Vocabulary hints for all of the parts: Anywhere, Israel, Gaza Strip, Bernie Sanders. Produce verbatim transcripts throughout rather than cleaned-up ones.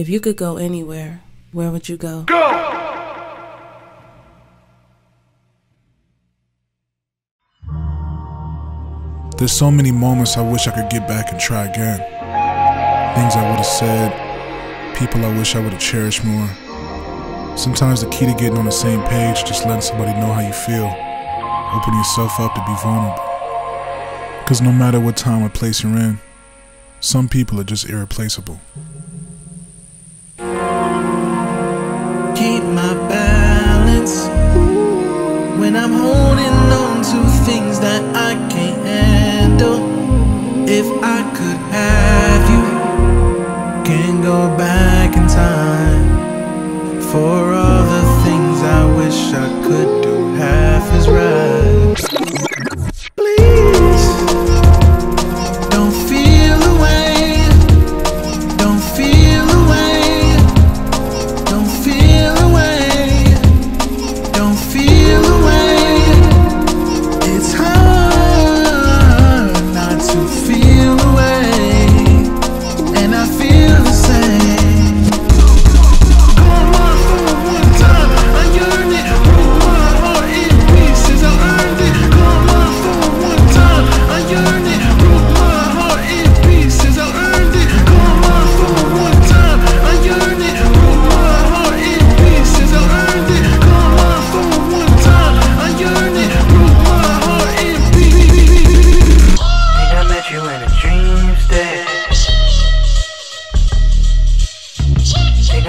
If you could go anywhere, where would you go? Go! There's so many moments I wish I could get back and try again. Things I would have said, people I wish I would have cherished more. Sometimes the key to getting on the same page, just letting somebody know how you feel. Opening yourself up to be vulnerable. Because no matter what time or place you're in, some people are just irreplaceable. Keep my balance when I'm holding on to things that I can't handle. If I could have you, can't go back in time for all the things I wish I could do half as right. Please, don't feel away, don't feel away, don't feel away, don't feel away. It's hard not to feel.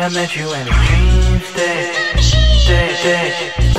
I met you in a dream state, state, state.